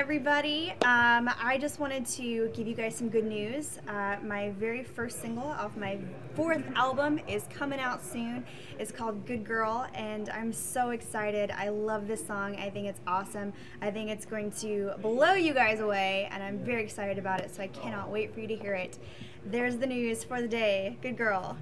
everybody. I just wanted to give you guys some good news. My very first single off my fourth album is coming out soon. It's called Good Girl, and I'm so excited. I love this song. I think it's awesome. I think it's going to blow you guys away, and I'm very excited about it, so I cannot wait for you to hear it. There's the news for the day. Good Girl.